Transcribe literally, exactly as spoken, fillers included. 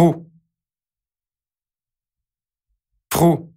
Proue. Proue.